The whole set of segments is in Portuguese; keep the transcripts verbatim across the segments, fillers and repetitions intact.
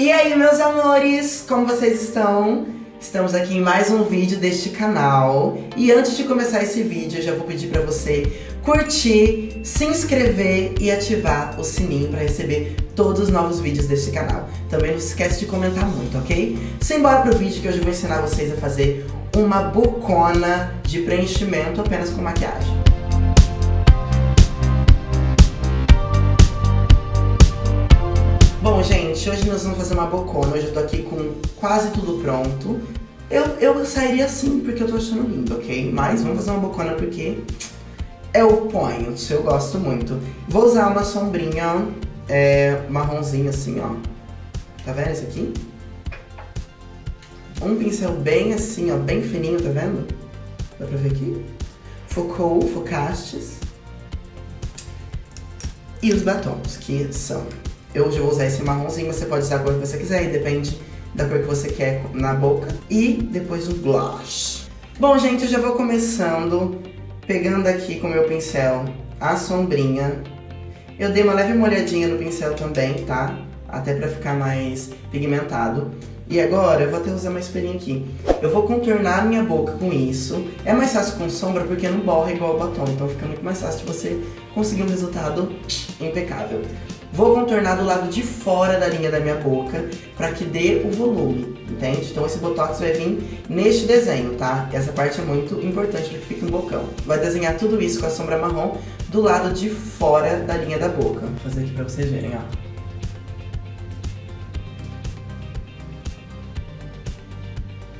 E aí, meus amores, como vocês estão? Estamos aqui em mais um vídeo deste canal. E antes de começar esse vídeo, eu já vou pedir pra você curtir, se inscrever e ativar o sininho pra receber todos os novos vídeos deste canal. Também não se esquece de comentar muito, ok? Simbora pro vídeo que hoje eu vou ensinar vocês a fazer uma bocona de preenchimento apenas com maquiagem. Bom, gente, hoje nós vamos fazer uma bocona. Hoje eu tô aqui com quase tudo pronto. Eu, eu sairia assim porque eu tô achando lindo, ok? Mas vamos fazer uma bocona porque eu ponho, eu gosto muito. Vou usar uma sombrinha é, marronzinha assim, ó. Tá vendo esse aqui? Um pincel bem assim, ó, bem fininho, tá vendo? Dá pra ver aqui? Focou, focastes. E os batons, que são... Eu hoje vou usar esse marronzinho, você pode usar a cor que você quiser, e depende da cor que você quer na boca. E depois o blush. Bom, gente, eu já vou começando, pegando aqui com o meu pincel a sombrinha. Eu dei uma leve molhadinha no pincel também, tá? Até pra ficar mais pigmentado. E agora eu vou até usar uma espelhinha aqui. Eu vou contornar a minha boca com isso. É mais fácil com sombra porque não borra igual o batom, então fica muito mais fácil de você conseguir um resultado impecável. Vou contornar do lado de fora da linha da minha boca pra que dê o volume, entende? Então esse botox vai vir neste desenho, tá? Essa parte é muito importante pra que fique um bocão. Vai desenhar tudo isso com a sombra marrom do lado de fora da linha da boca. Vou fazer aqui pra vocês verem, ó.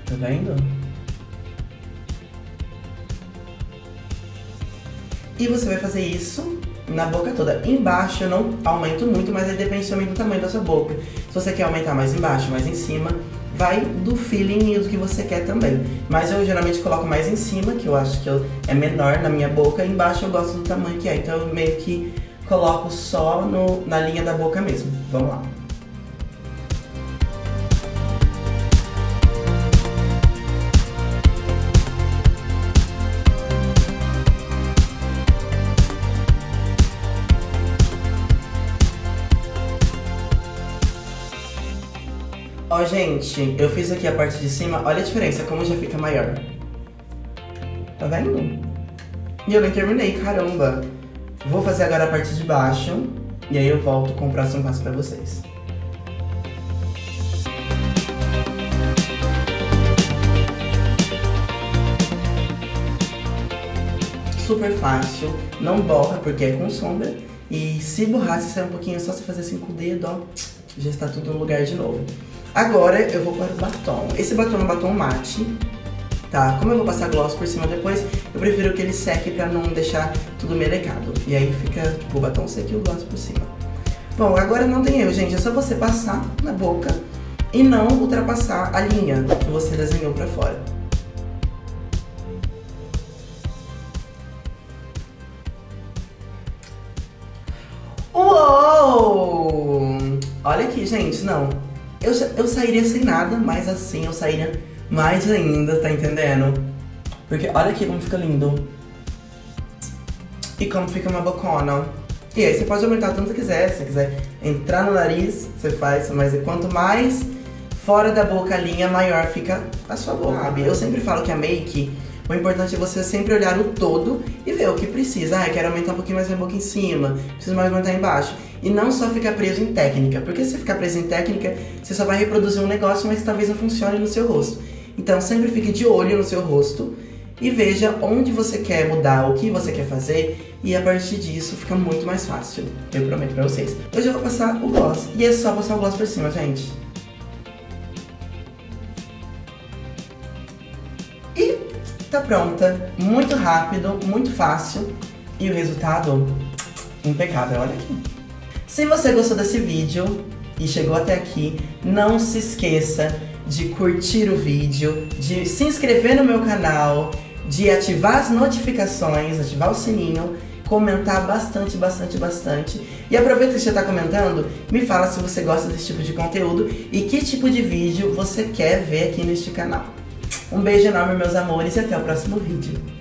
Tá vendo? E você vai fazer isso na boca toda. Embaixo eu não aumento muito, mas aí depende também do tamanho da sua boca. Se você quer aumentar mais embaixo, mais em cima, vai do feeling e do que você quer também. Mas eu geralmente coloco mais em cima, que eu acho que eu, é menor na minha boca. Embaixo eu gosto do tamanho que é, então eu meio que coloco só no, na linha da boca mesmo. Vamos lá. Ó, gente, eu fiz aqui a parte de cima, olha a diferença, como já fica maior. Tá vendo? E eu nem terminei, caramba. Vou fazer agora a parte de baixo, e aí eu volto com o próximo passo pra vocês. Super fácil, não borra porque é com sombra. E se borrar, se sair um pouquinho, é só você fazer assim com o dedo, ó. Já está tudo no lugar de novo. Agora eu vou para o batom. Esse batom é um batom mate, tá? Como eu vou passar gloss por cima depois, eu prefiro que ele seque pra não deixar tudo melecado. E aí fica, tipo, o batom seco e o gloss por cima. Bom, agora não tem erro, gente. É só você passar na boca e não ultrapassar a linha que você desenhou pra fora. Uou! Olha aqui, gente, não... Eu, eu sairia sem nada, mas assim eu sairia mais ainda, tá entendendo? Porque olha aqui como fica lindo. E como fica uma bocona. E aí você pode aumentar tanto que quiser. Se você quiser entrar no nariz, você faz. Mas quanto mais fora da boca a linha, maior fica a sua boca, sabe? Eu sempre falo que a make, o importante é você sempre olhar o todo e ver o que precisa. Ah, eu quero aumentar um pouquinho mais minha boca em cima, preciso mais aumentar embaixo. E não só ficar preso em técnica, porque se ficar preso em técnica, você só vai reproduzir um negócio, mas talvez não funcione no seu rosto. Então sempre fique de olho no seu rosto e veja onde você quer mudar, o que você quer fazer, e a partir disso fica muito mais fácil, eu prometo pra vocês. Hoje eu vou passar o gloss, e é só passar o gloss por cima, gente. E tá pronta, muito rápido, muito fácil, e o resultado impecável, olha aqui. Se você gostou desse vídeo e chegou até aqui, não se esqueça de curtir o vídeo, de se inscrever no meu canal, de ativar as notificações, ativar o sininho, comentar bastante, bastante, bastante. E aproveita que você está comentando, me fala se você gosta desse tipo de conteúdo e que tipo de vídeo você quer ver aqui neste canal. Um beijo enorme, meus amores, e até o próximo vídeo.